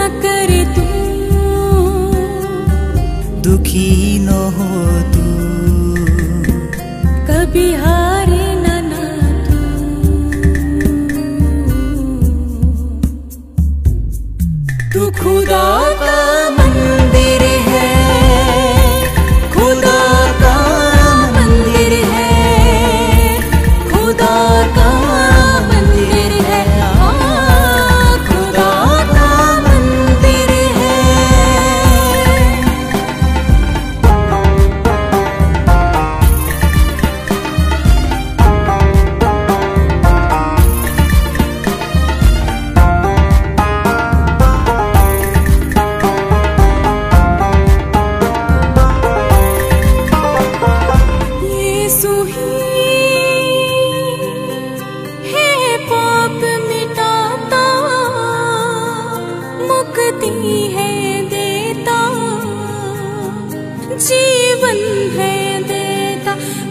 न करे तू, दुखी न हो तू, कभी हारे ना तू। तू खुदा का मंदिर है, खुदा का मंदिर है, खुदा का मंदिर है, खुदा का मंदिर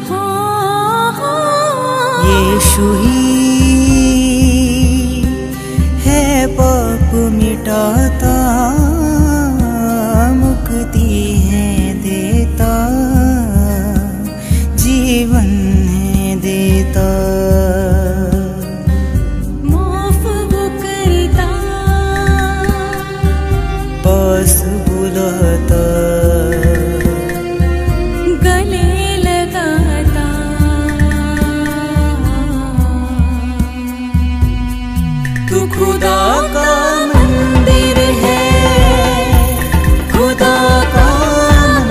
है। यीशु ही है पाप मिटाता, मुक्ति है देता, जीवन है देता। हाँ, यीशु ही है पाप मिटाता, मुक्ति है देता, जीवन है देता। माफ वो करता, पास बुलाता, गले लगाता। तू खुदा का मंदिर है, खुदा का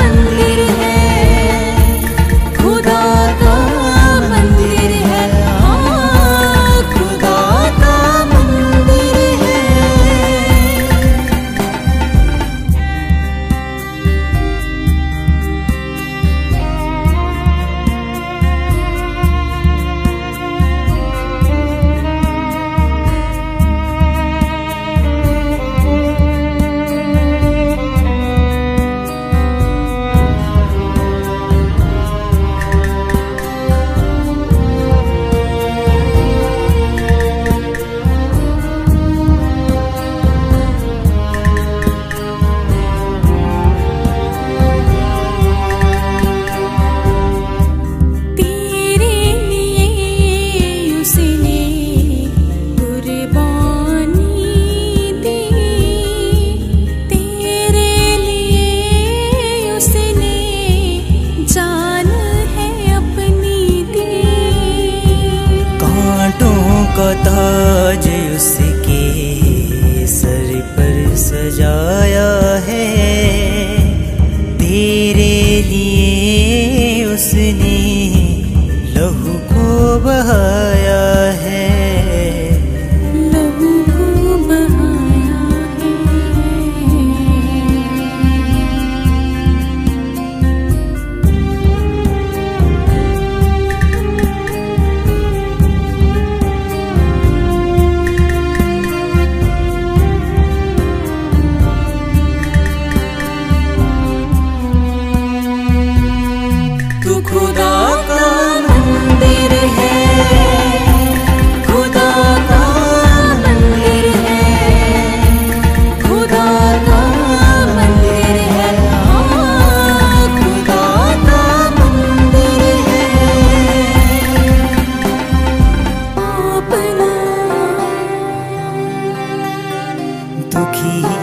मंदिर है, खुदा का मंदिर है, खुदा का मंदिर है। ताज उसके सर पर सजाया है, तेरे लिए उसने लहू को बहाया है, लहू को बहाया है। दुखी